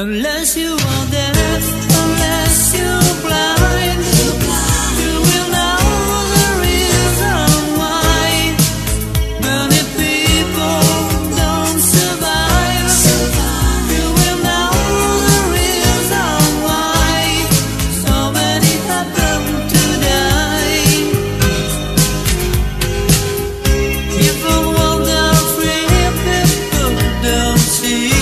Unless you are deaf, unless you're blind, you will know the reason why many people don't survive. You will know the reason why so many happen to die. People wonder, free people don't see.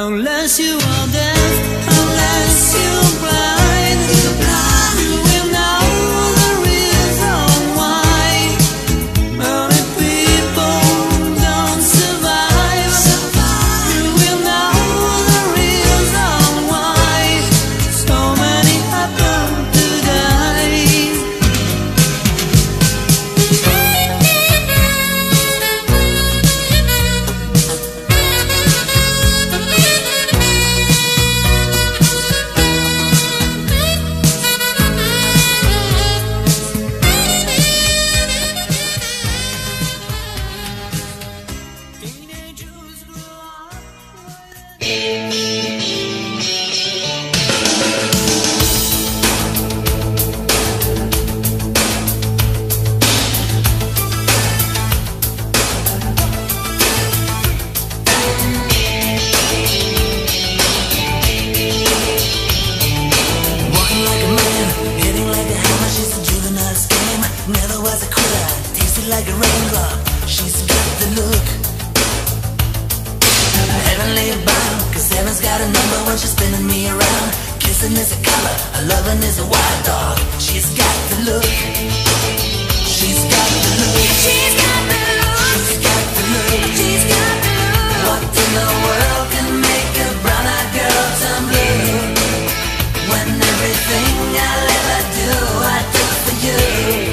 Unless you are deaf, unless you're blind, you will know the reason why many people don't survive. You will know the reason why so many happen to die. Never was a quitter, tasted like a rain drop. She's got the look. Heavenly bound, cause heaven's got a number when she's spinning me around. Kissing is a color, her loving is a wild dog. She's got the look. She's got the look. She's got the look. She's got the look. She's got the look. What in the world can make a brown-eyed girl turn blue? When everything I'll ever do, I do for you.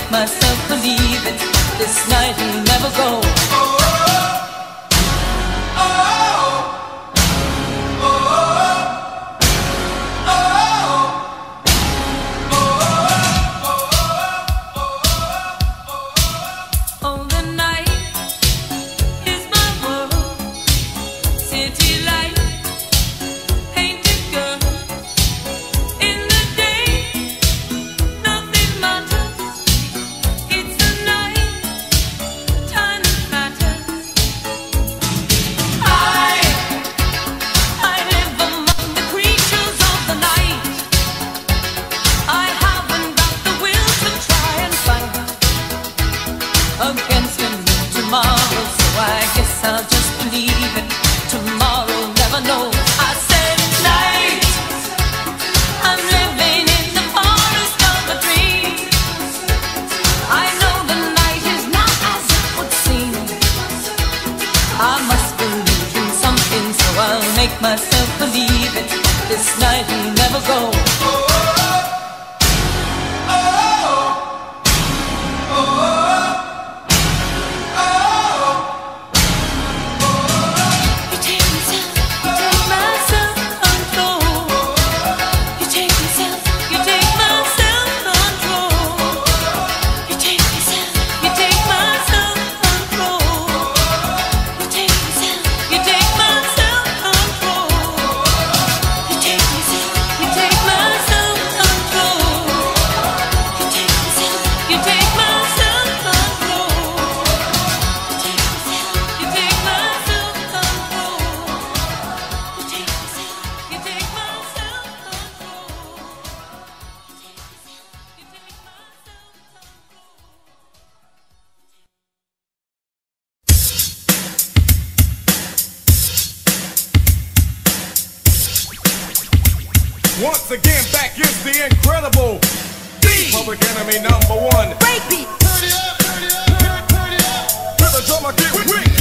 Myself believe it, this night will never go. Oh, the night is my world, city light. Against the moon tomorrow, so I guess I'll just believe it. Tomorrow never knows. I said night, I'm living in the forest of a dream. I know the night is not as it would seem. I must believe in something, so I'll make myself believe it. This night will never go. Once again, back is the incredible D. Public Enemy #1. Breakbeat. Turn it up, turn it up, turn it, turn it up. Till the drummer get wicked.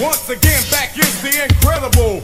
Once again, back is the incredible.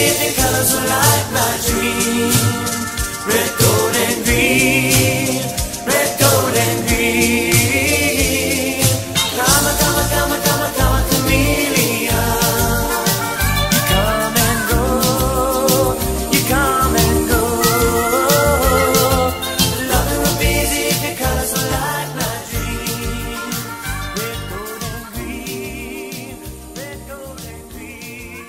living colors will light my dream. Red, gold, and green. Red, gold, and green. Come, come, come, come, come, chameleon. You come and go, you come and go. Loving will be easy if your colors will light my dream. Red, gold, and green. Red, gold, and green.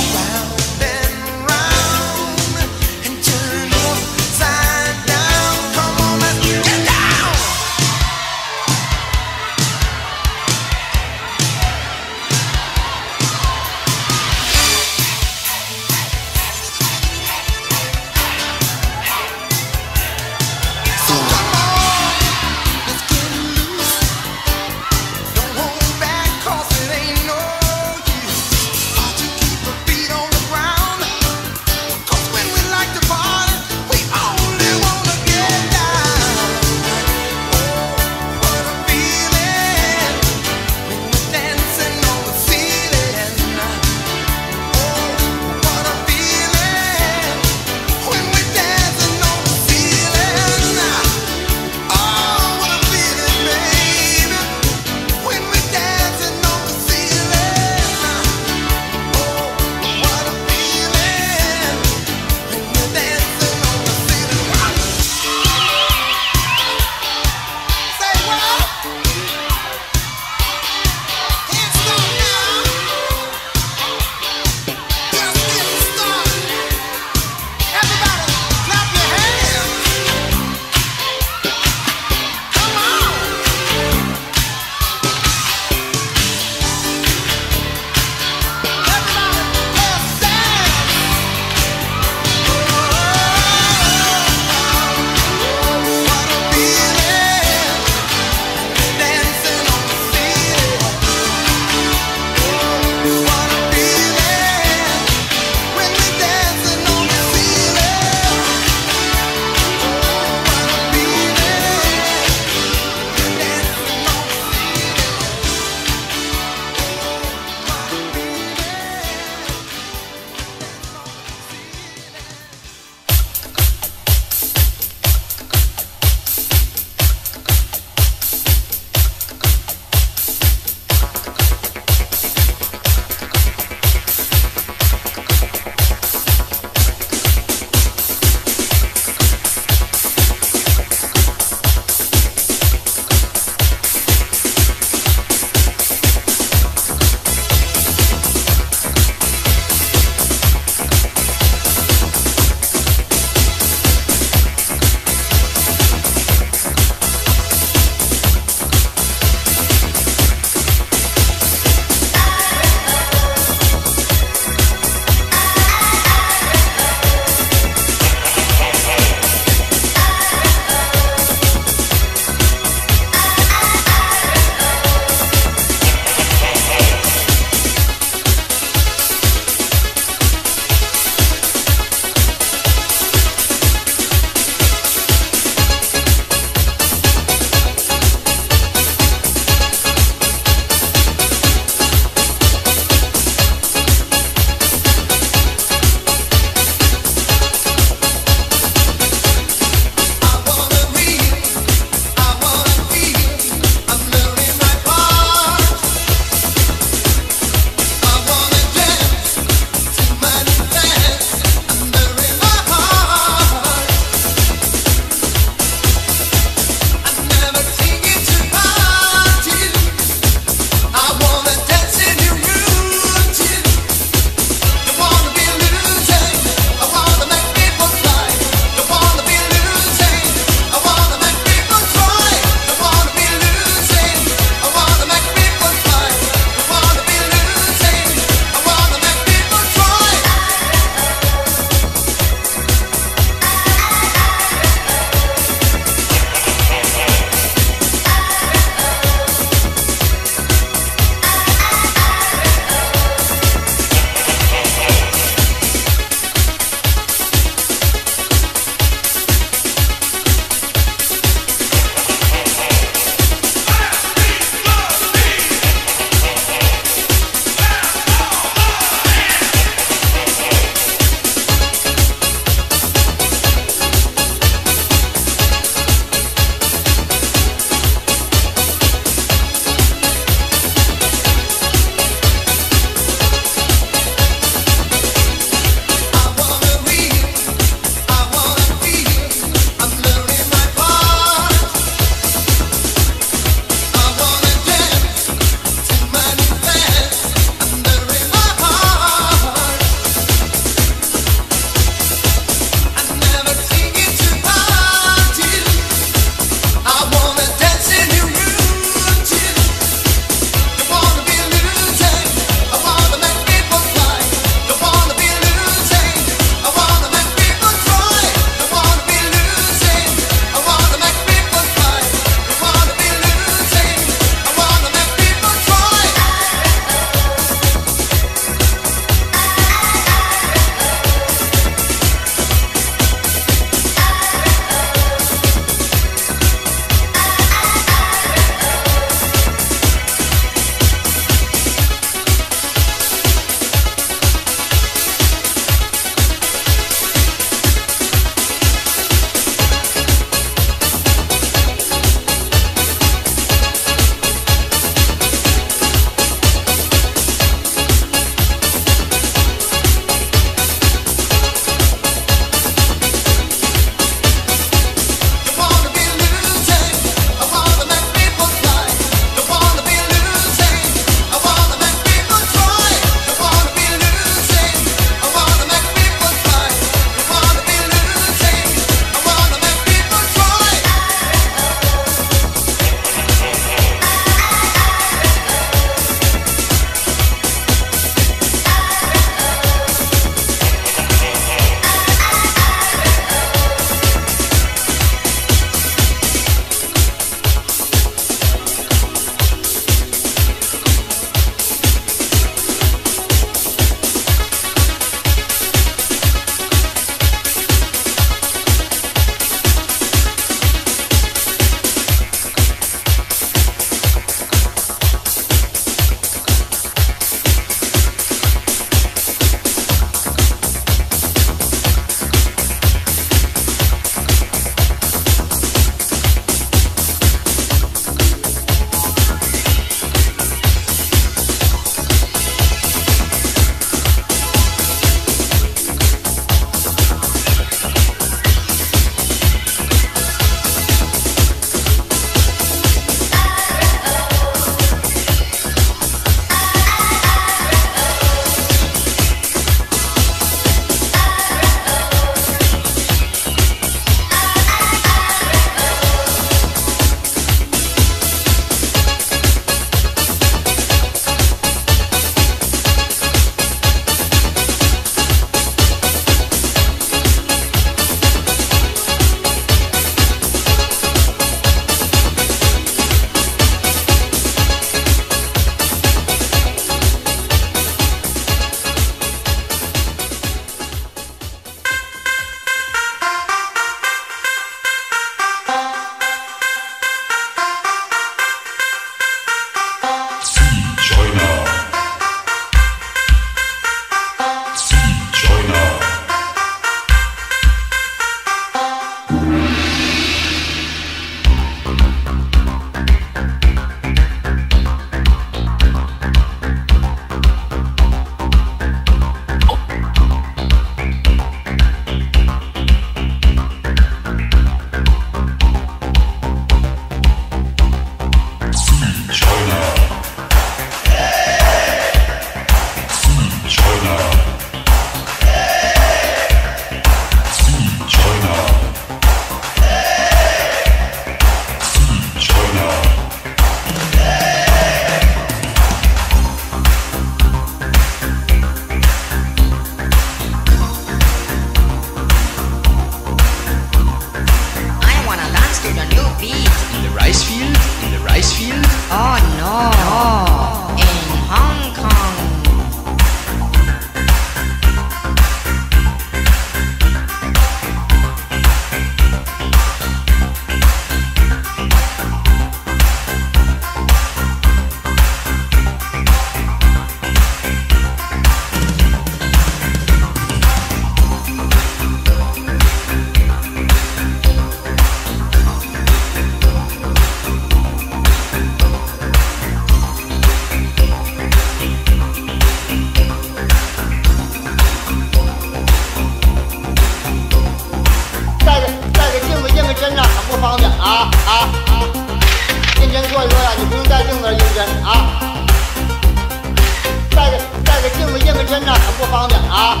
阴着很不方便啊！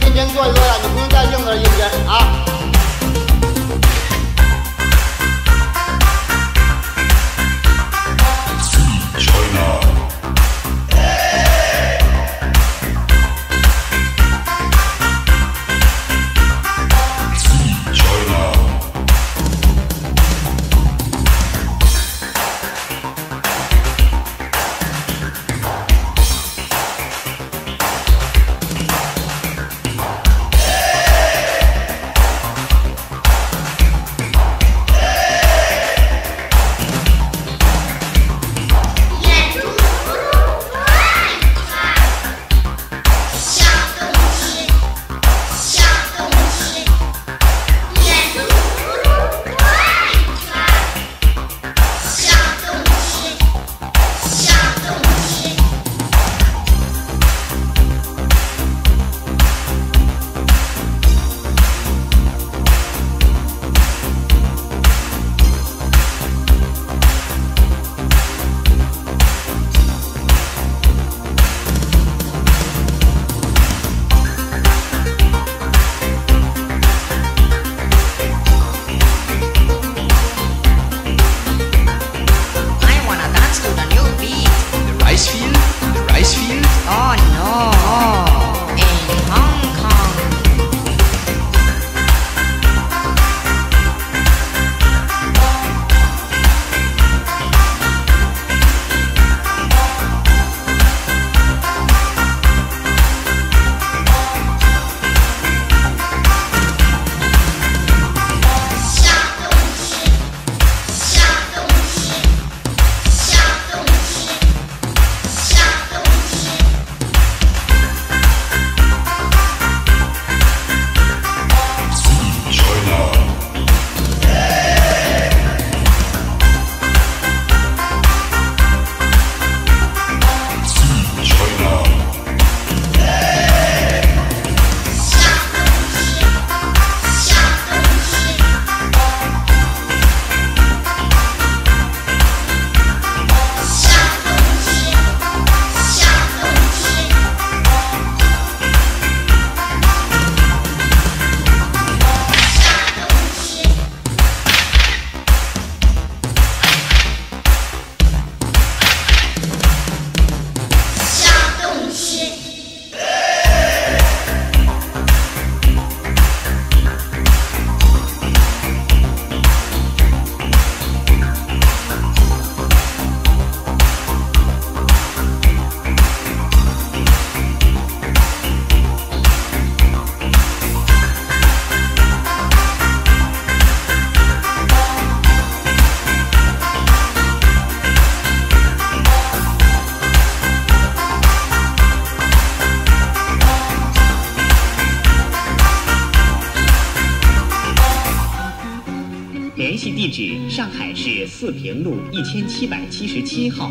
天天做一做呀，你不用再硬着阴着啊。 联系地址：上海市4平路1777号。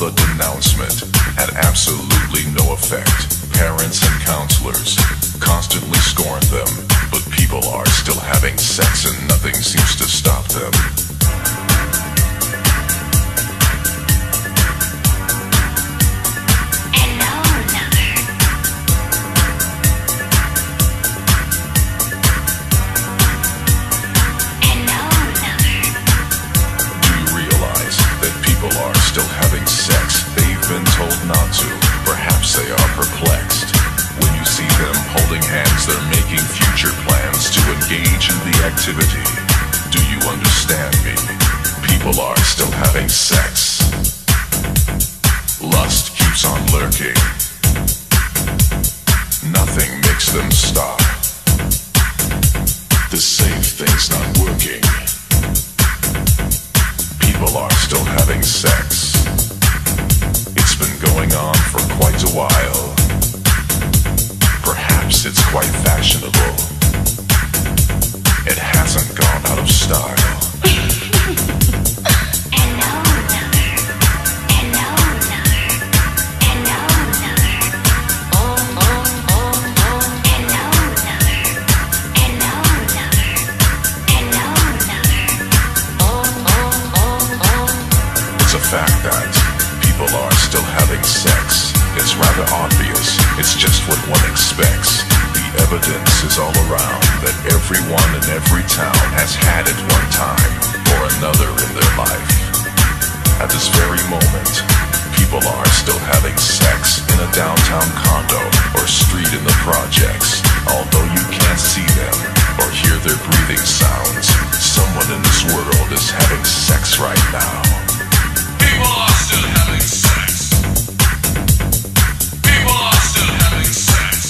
all the denouncement had absolutely no effect. Parents and counselors constantly scorned them, but people are still having sex and nothing seems to stop them. Activity. Do you understand me? People are still having sex. Lust keeps on lurking. Nothing makes them stop. The safe thing's not working. People are still having sex. It's been going on for quite a while. Perhaps it's quite fashionable. It hasn't gone out of style. Everyone in every town has had it one time or another in their life. At this very moment, people are still having sex in a downtown condo or street in the projects. Although you can't see them or hear their breathing sounds, someone in this world is having sex right now. People are still having sex. People are still having sex.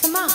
Come on.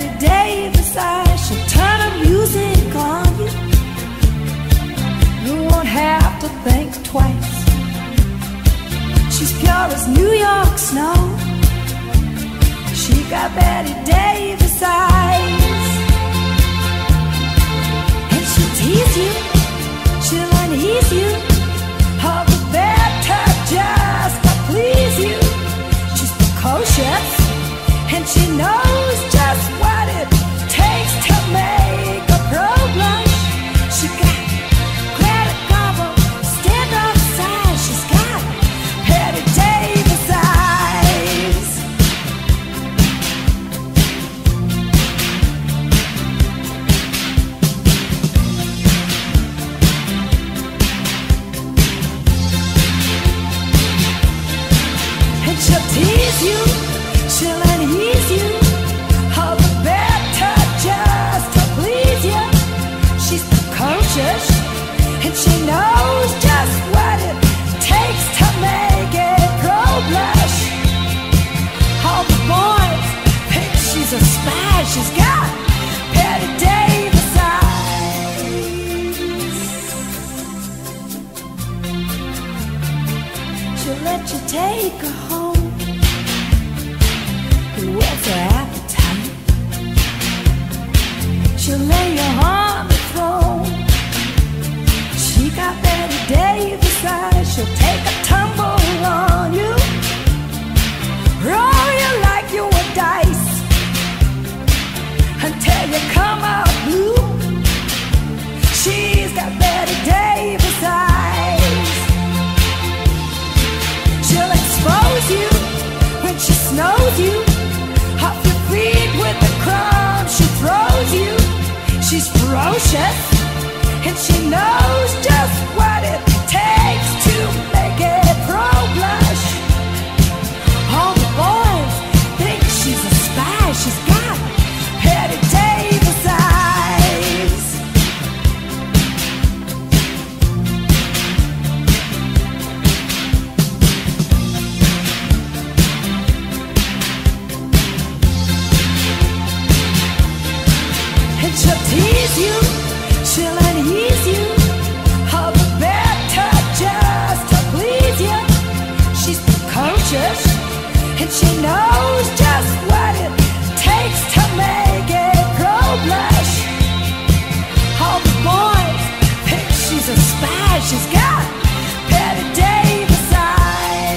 Betty Davis eyes. She'll turn the music on you. You won't have to think twice. She's pure as New York snow. She got Betty Davis eyes. And she'll tease you, she'll unease you, all the better just to please you. She's precocious and she knows just what it takes to make a pro blush. She got you, she'll unease you, all the better just to please you. She's precocious and she knows just what it takes to make a pro blush. All the boys think she's a spy. She's got Betty Davis eyes. She'll let you take her home. What's her appetite? She'll lay you on the throne. She got Betty Davis eyes. She'll take a tumble on you, roll you like you were dice until you come out blue. She's got Betty Davis eyes. She'll expose you when she snows you. You. She's ferocious and she knows just what it takes to make a pro blush. All the boys think she's a spy. She's got Betty Davis eyes. She'll tease you, she'll unease you, all the better just to please you. She's precocious and she knows just what it takes to make a pro blush. All the boys think she's a spy. She's got Betty Davis eyes.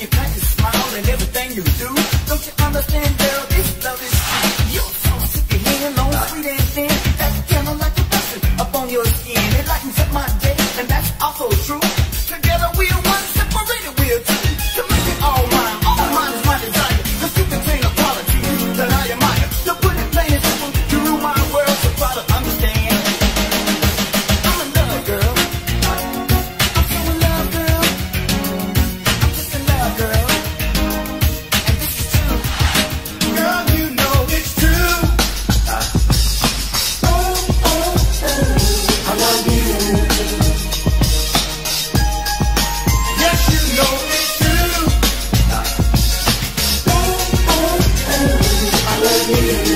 you cut, you smile, and everything you do. Don't you understand, girl, this love is true. You're so sick of hearing long, sweet and thin. That's a candle like a person up on your skin. It lightens up my day, and that's also true. Together we're one, separated we're two. To make it all mine's my desire. Cause you contain a quality that I admire. To put it plain and simple, you rule my world, so try to understand. I'm in love, girl. I'm so in love, girl. I'm just in love, girl. And this is true. Girl, you know it's true. I love you. Yes, you know it's true. I love you.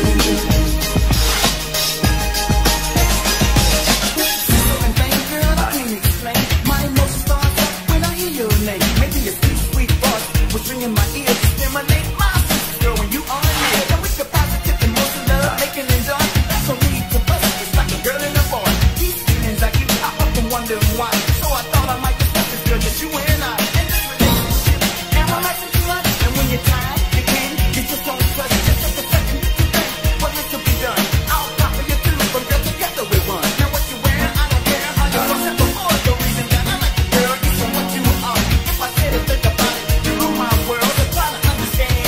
Something, girl, I can't explain. My emotions start up when I hear your name. Maybe your sweet, sweet voice will ring in my ears, stimulate my senses, girl, when you are near. Come with your positive emotion, love, making and done. That's no need to bust. It's like a girl and a boy. These feelings I give, I often wonder why. So I thought I might discuss this, girl, just you and I. And this relationship, am I matching too much? And when you're tired, you can, you just don't trust. Just take a second to think what needs to be done. I'll copy you too, but girl, together we run. Now what you wearing, I don't care. I just want it before the reason that I like you, girl. You from what you are. If I said it, think about it, you rule my world. So try to understand.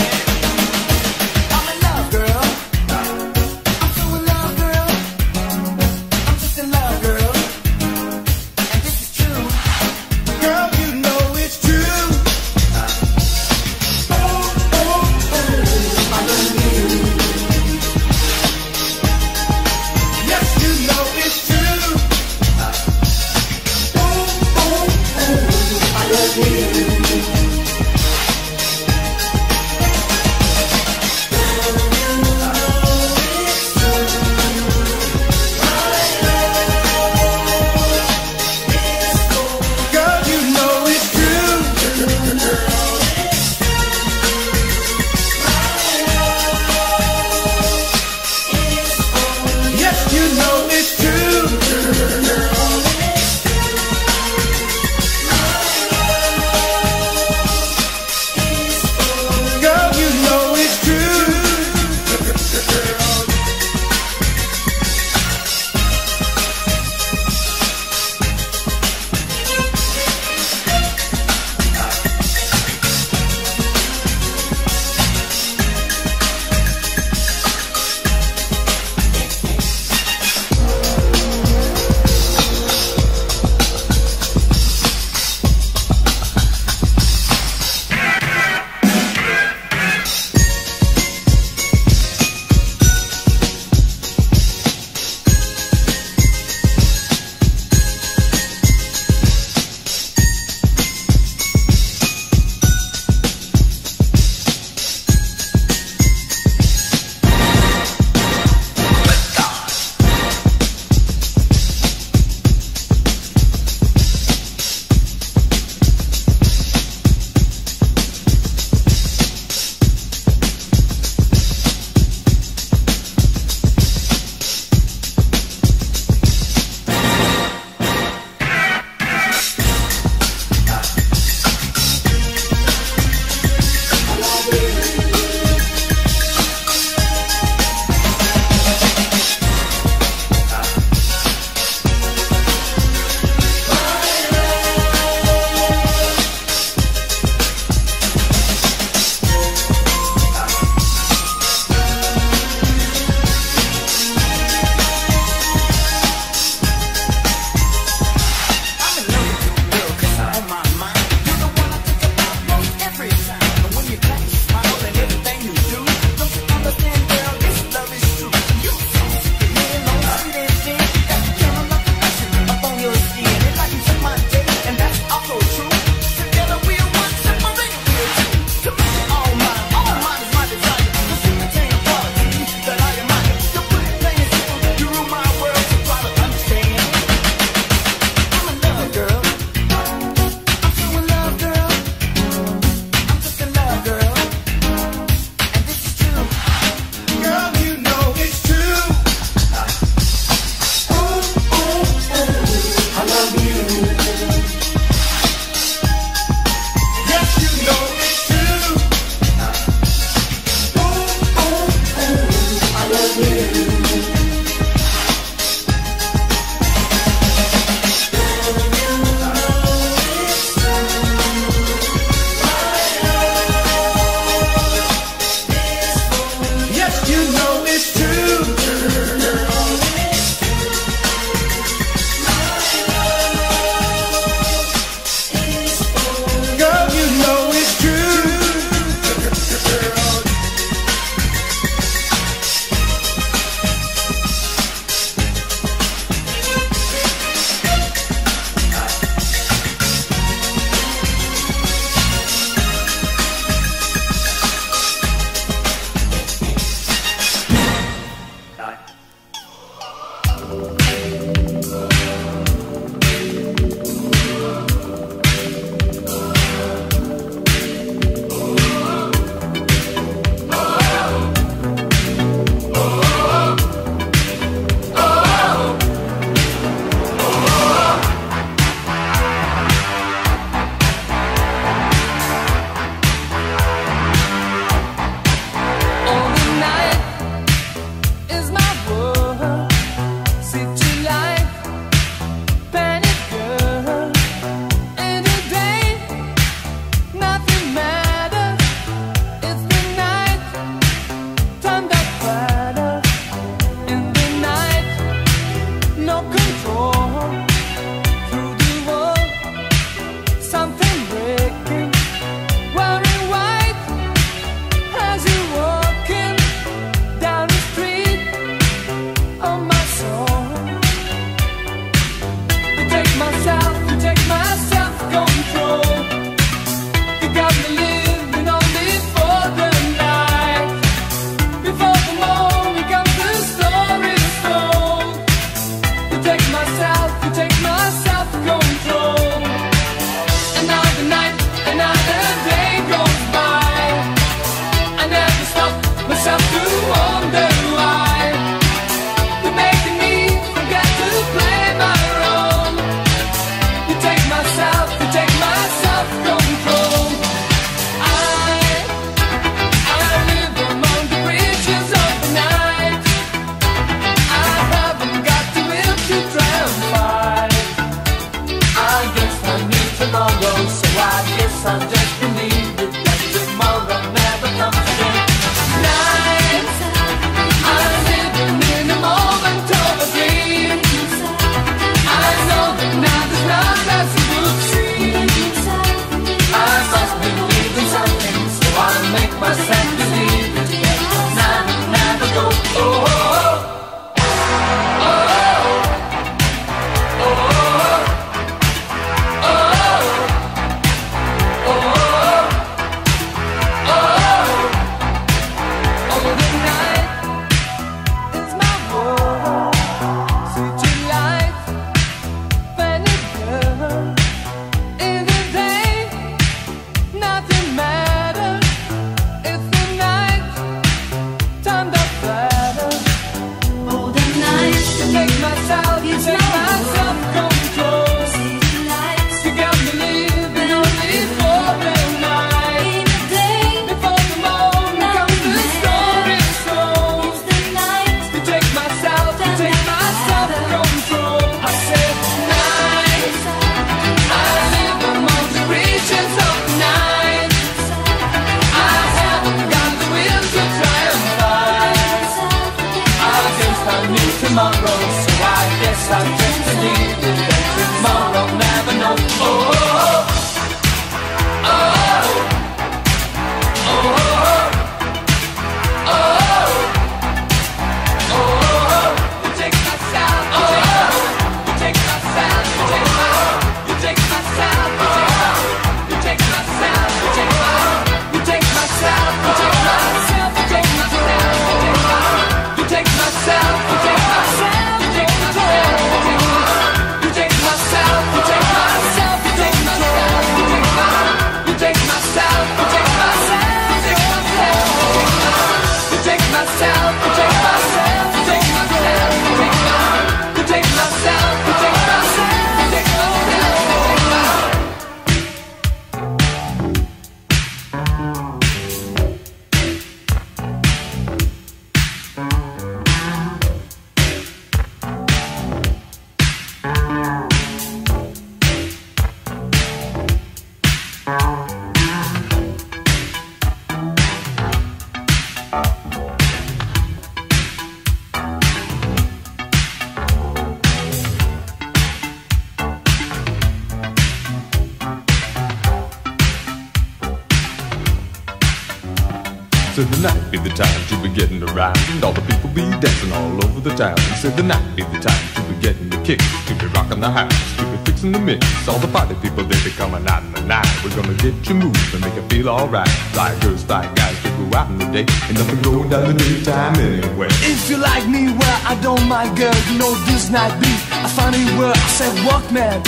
Said the night be the time to be getting around. All the people be dancing all over the town. Said the night be the time to be getting the kicks, to be rocking the house, to be fixing the mix. All the party people, they be coming out in the night. We're gonna get you moved and make you feel alright. Like girls, like guys, to go out in the day, and nothing going down the daytime anyway. If you like me, well, I don't mind, girl. You know this night beat, I found it where I said, walk, man.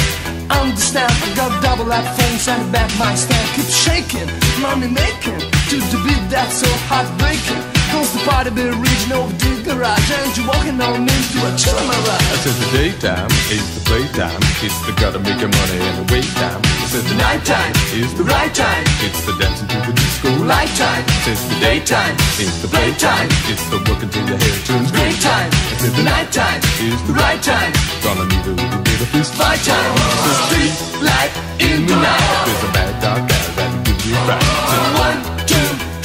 Understand, I got double up phones and a back my stand. Keep shaking, mommy making, to the beat that's so heartbreaking. Cause the party be reaching over the garage, and you're walking on into a chill mirage. I said the daytime is the playtime, it's the gotta make your money and the wait time. I said the nighttime is the right time, it's the dancing to the disco light time. I said the daytime is the playtime, it's the working till your hair turns gray time. I said the nighttime is the right time, gonna meet a little bit of this fight time. The street light in the night, there's a mad dog guy that'll give you a fright.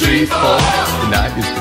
1, 2, 3, 4, the night is